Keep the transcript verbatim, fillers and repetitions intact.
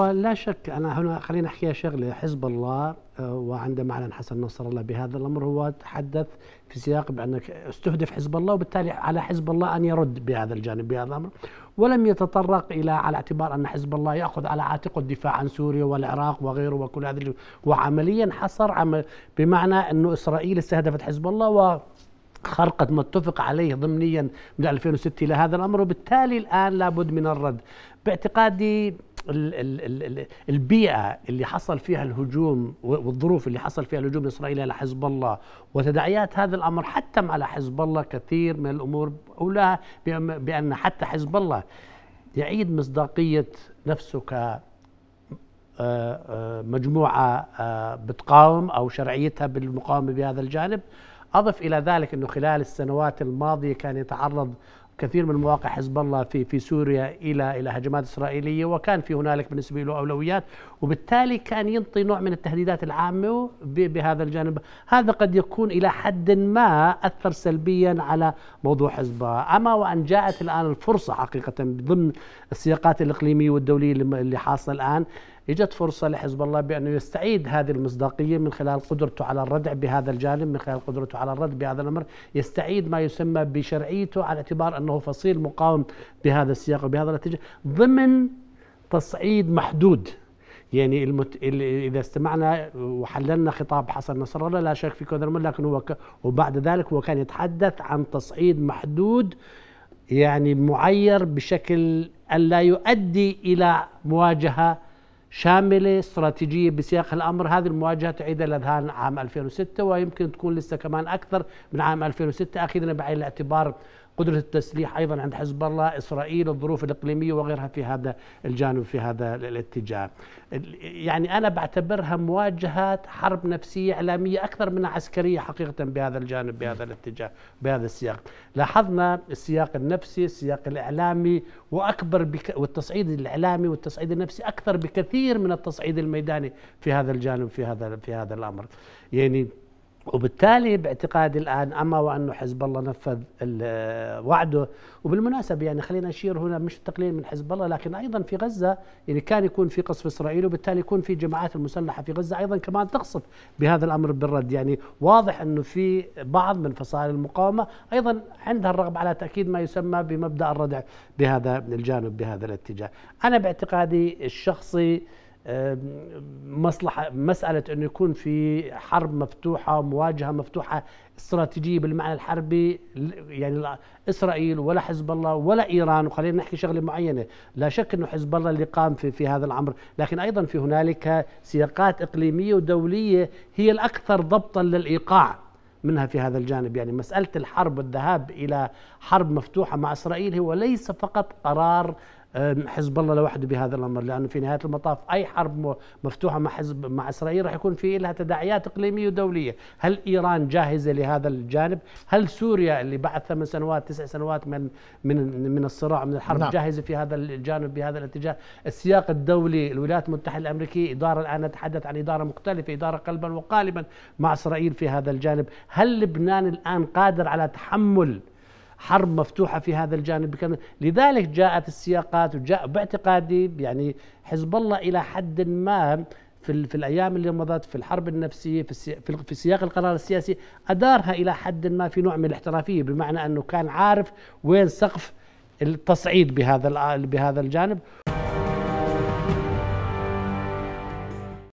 ولا شك أنا هنا خلينا نحكيها شغلة. حزب الله وعندما أعلن حسن نصر الله بهذا الأمر هو تحدث في سياق بأن استهدف حزب الله، وبالتالي على حزب الله أن يرد بهذا الجانب بهذا الأمر، ولم يتطرق إلى على اعتبار أن حزب الله يأخذ على عاتقه الدفاع عن سوريا والعراق وغيره وكل هذه، وعمليا حصر عمل بمعنى أنه إسرائيل استهدفت حزب الله و خرقت ما اتفق عليه ضمنيا من ألفين وستة لهذا الأمر، وبالتالي الآن لابد من الرد. باعتقادي البيئة اللي حصل فيها الهجوم والظروف اللي حصل فيها الهجوم الإسرائيلي على حزب الله وتداعيات هذا الأمر حتى على حزب الله كثير من الأمور أولى بأن حتى حزب الله يعيد مصداقية نفسه ك مجموعة بتقاوم أو شرعيتها بالمقاومة بهذا الجانب. أضف إلى ذلك أنه خلال السنوات الماضية كان يتعرض كثير من مواقع حزب الله في في سوريا إلى إلى هجمات إسرائيلية، وكان في هنالك بالنسبة له أولويات، وبالتالي كان ينطي نوع من التهديدات العامة بهذا الجانب. هذا قد يكون إلى حد ما أثر سلبيا على موضوع حزب الله. أما وأن جاءت الآن الفرصة حقيقة ضمن السياقات الإقليمية والدولية اللي حاصلة الآن، اجت فرصه لحزب الله بانه يستعيد هذه المصداقيه من خلال قدرته على الردع بهذا الجانب، من خلال قدرته على الرد بهذا الامر، يستعيد ما يسمى بشرعيته على اعتبار انه فصيل مقاوم بهذا السياق وبهذا الاتجاه ضمن تصعيد محدود. يعني المت... اذا استمعنا وحللنا خطاب حسن نصر الله لا شك في كذا الامر، لكن هو ك... وبعد ذلك هو كان يتحدث عن تصعيد محدود يعني معير بشكل ان لا يؤدي الى مواجهه شاملة استراتيجية بسياق الأمر. هذه المواجهة تعيد الأذهان عام ألفين وستة، ويمكن تكون لسه كمان أكثر من عام ألفين وستة، أخذنا بعين الاعتبار قدرة التسليح أيضا عند حزب الله، إسرائيل، الظروف الإقليمية وغيرها في هذا الجانب في هذا الاتجاه. يعني أنا بعتبرها مواجهة حرب نفسية إعلامية أكثر منها عسكرية حقيقة بهذا الجانب بهذا الاتجاه بهذا السياق. لاحظنا السياق النفسي، السياق الإعلامي، وأكبر بك والتصعيد الإعلامي والتصعيد النفسي أكثر بكثير من التصعيد الميداني في هذا الجانب في هذا في هذا الأمر. يعني وبالتالي باعتقادي الآن أما وأنه حزب الله نفذ وعده. وبالمناسبة يعني خلينا نشير هنا مش التقليل من حزب الله، لكن أيضا في غزة يعني كان يكون في قصف إسرائيلي، وبالتالي يكون في جماعات المسلحة في غزة أيضا كمان تقصف بهذا الأمر بالرد. يعني واضح أنه في بعض من فصائل المقاومة أيضا عندها الرغبة على تأكيد ما يسمى بمبدأ الردع بهذا الجانب بهذا الاتجاه. أنا باعتقادي الشخصي مصلحة مسألة أنه يكون في حرب مفتوحة، مواجهة مفتوحة استراتيجية بالمعنى الحربي، يعني لا إسرائيل ولا حزب الله ولا إيران. وخلينا نحكي شغلة معينة، لا شك أنه حزب الله اللي قام في, في هذا الأمر، لكن أيضا في هنالك سياقات إقليمية ودولية هي الأكثر ضبطا للإيقاع منها في هذا الجانب. يعني مسألة الحرب والذهاب إلى حرب مفتوحة مع إسرائيل هو ليس فقط قرار حزب الله لوحده بهذا الامر، لانه في نهايه المطاف اي حرب مفتوحه مع حزب مع اسرائيل راح يكون في لها تداعيات اقليميه ودوليه. هل ايران جاهزه لهذا الجانب؟ هل سوريا اللي بعد ثمان سنوات تسع سنوات من من من الصراع من الحرب نعم. جاهزه في هذا الجانب بهذا الاتجاه؟ السياق الدولي، الولايات المتحده الامريكيه اداره، الان نتحدث عن اداره مختلفه، اداره قلبا وقالبا مع اسرائيل في هذا الجانب. هل لبنان الان قادر على تحمل حرب مفتوحة في هذا الجانب بكامل؟ لذلك جاءت السياقات وجاء باعتقادي يعني حزب الله إلى حد ما في, في الأيام اللي مضت في الحرب النفسية في, في سياق القرار السياسي أدارها إلى حد ما في نوع من الاحترافية، بمعنى أنه كان عارف وين سقف التصعيد بهذا بهذا الجانب.